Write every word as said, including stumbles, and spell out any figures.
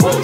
Whoa!